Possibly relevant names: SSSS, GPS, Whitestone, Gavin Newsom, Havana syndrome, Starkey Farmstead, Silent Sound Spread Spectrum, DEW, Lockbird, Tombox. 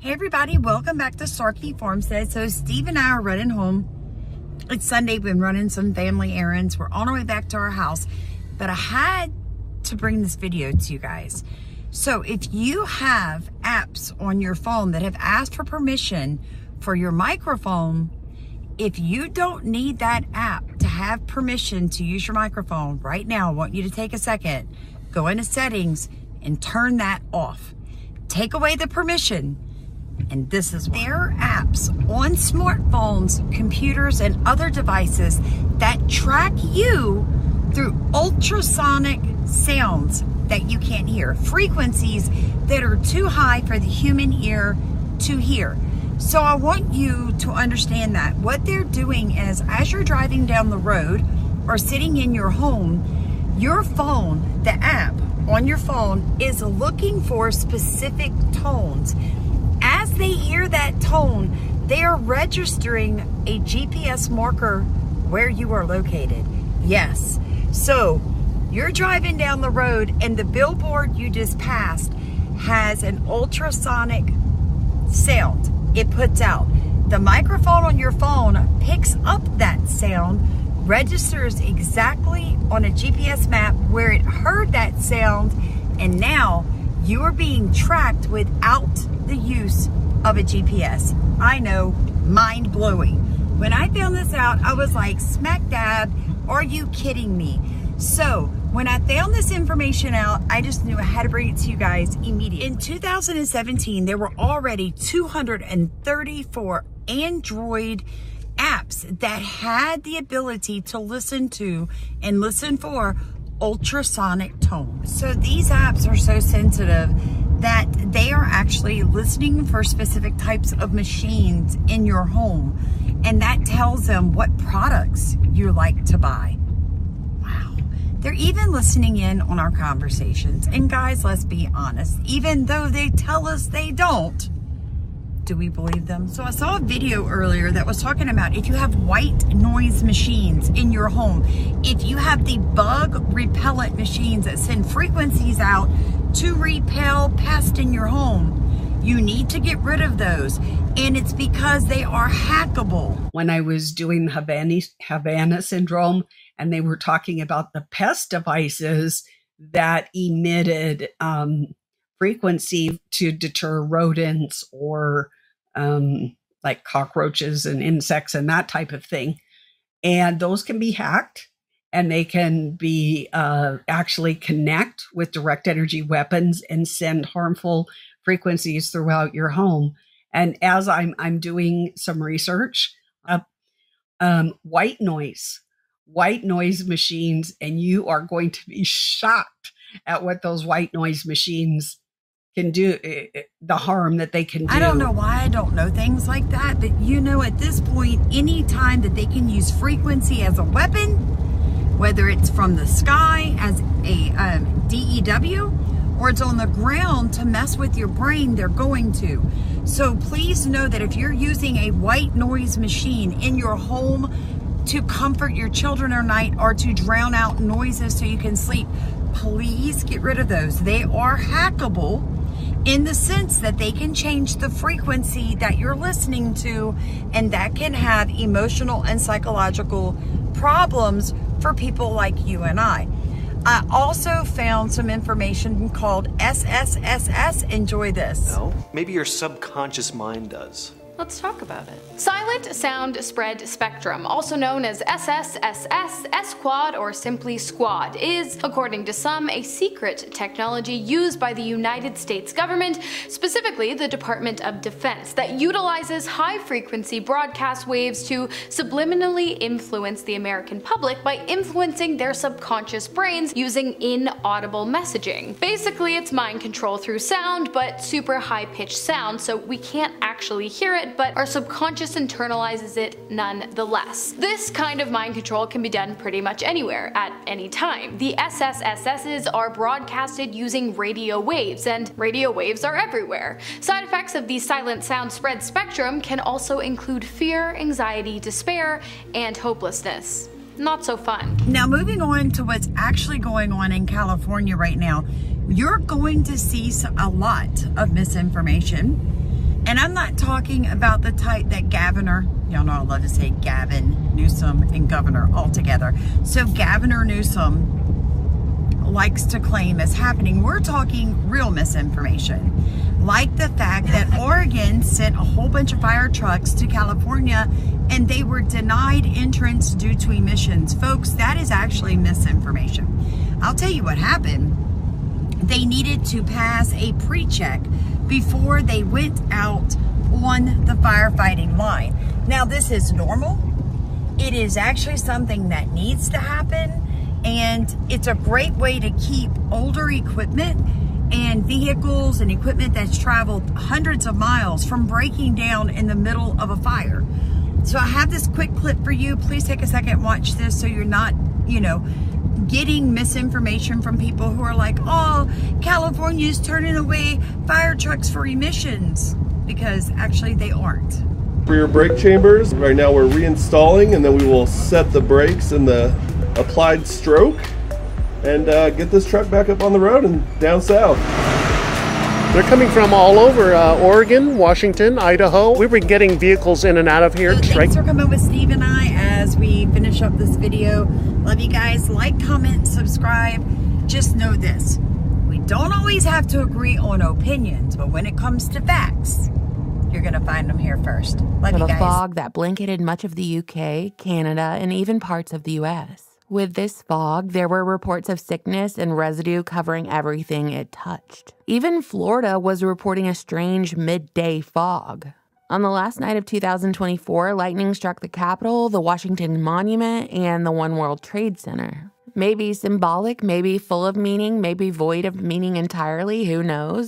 Hey everybody, welcome back to Starkey Farmstead. So Steve and I are running home. It's Sunday, we've been running some family errands. We're on our way back to our house, but I had to bring this video to you guys. So if you have apps on your phone that have asked for permission for your microphone, if you don't need that app to have permission to use your microphone right now, I want you to take a second, go into settings and turn that off. Take away the permission. And this is one. There are apps on smartphones, computers, and other devices that track you through ultrasonic sounds that you can't hear, frequencies that are too high for the human ear to hear. So I want you to understand that. What they're doing is, as you're driving down the road or sitting in your home, your phone, the app on your phone, is looking for specific tones. As they hear that tone, they are registering a GPS marker where you are located. Yes. So you're driving down the road and the billboard you just passed has an ultrasonic sound it puts out. The microphone on your phone picks up that sound, registers exactly on a GPS map where it heard that sound, and now you are being tracked without the use of a GPS. I know, mind blowing. When I found this out, I was like, smack dab, are you kidding me? So when I found this information out, I just knew I had to bring it to you guys immediately. In 2017, there were already 234 Android apps that had the ability to listen to and listen for ultrasonic tones. So these apps are so sensitive that they are actually listening for specific types of machines in your home, and that tells them what products you like to buy. Wow. They're even listening in on our conversations. And guys, let's be honest, even though they tell us they don't, do we believe them? So I saw a video earlier that was talking about if you have white noise machines in your home, if you have the bug repellent machines that send frequencies out to repel pests in your home, you need to get rid of those. And it's because they are hackable. When I was doing Havana syndrome, and they were talking about the pest devices that emitted frequency to deter rodents or like cockroaches and insects and that type of thing. And those can be hacked, and they can be actually connect with direct energy weapons and send harmful frequencies throughout your home. And as I'm doing some research, white noise machines, and you are going to be shocked at what those white noise machines can do, the harm that they can do. I don't know why I don't know things like that, but you know, at this point, any time that they can use frequency as a weapon, whether it's from the sky as a DEW, or it's on the ground to mess with your brain, they're going to. So please know that if you're using a white noise machine in your home to comfort your children at night or to drown out noises so you can sleep, please get rid of those. They are hackable in the sense that they can change the frequency that you're listening to, and that can have emotional and psychological problems for people like you and I. I also found some information called SSSS. Enjoy this. No, maybe your subconscious mind does. Let's talk about it. Silent Sound Spread Spectrum, also known as SSSS, S-Quad, or simply SQUAD, is, according to some, a secret technology used by the United States government, specifically the Department of Defense, that utilizes high-frequency broadcast waves to subliminally influence the American public by influencing their subconscious brains using inaudible messaging. Basically, it's mind control through sound, but super high-pitched sound, so we can't actually hear it, but our subconscious internalizes it nonetheless. This kind of mind control can be done pretty much anywhere, at any time. The SSSSs are broadcasted using radio waves, and radio waves are everywhere. Side effects of the silent sound spread spectrum can also include fear, anxiety, despair, and hopelessness. Not so fun. Now moving on to what's actually going on in California right now, you're going to see a lot of misinformation. And I'm not talking about the type that Governor, y'all know I love to say Gavin Newsom and governor all together. So Governor Newsom likes to claim is happening. We're talking real misinformation. Like the fact that Oregon sent a whole bunch of fire trucks to California and they were denied entrance due to emissions. Folks, that is actually misinformation. I'll tell you what happened. They needed to pass a pre-check before they went out on the firefighting line. Now, this is normal. It is actually something that needs to happen, and it's a great way to keep older equipment and vehicles and equipment that's traveled hundreds of miles from breaking down in the middle of a fire. So I have this quick clip for you. Please take a second, watch this so you're not, you know, getting misinformation from people who are like, oh, California's turning away fire trucks for emissions, because actually they aren't. Rear brake chambers, right now we're reinstalling, and then we will set the brakes and the applied stroke and get this truck back up on the road and down south. They're coming from all over, Oregon, Washington, Idaho. We've been getting vehicles in and out of here. So thanks for coming with Steve and I as we finish up this video. Love you guys. Like, comment, subscribe. Just know this, we don't always have to agree on opinions, but when it comes to facts, you're going to find them here first. Love you guys. The fog that blanketed much of the UK, Canada, and even parts of the US. With this fog, there were reports of sickness and residue covering everything it touched. Even Florida was reporting a strange midday fog. On the last night of 2024, lightning struck the Capitol, the Washington Monument, and the One World Trade Center. Maybe symbolic, maybe full of meaning, maybe void of meaning entirely, who knows?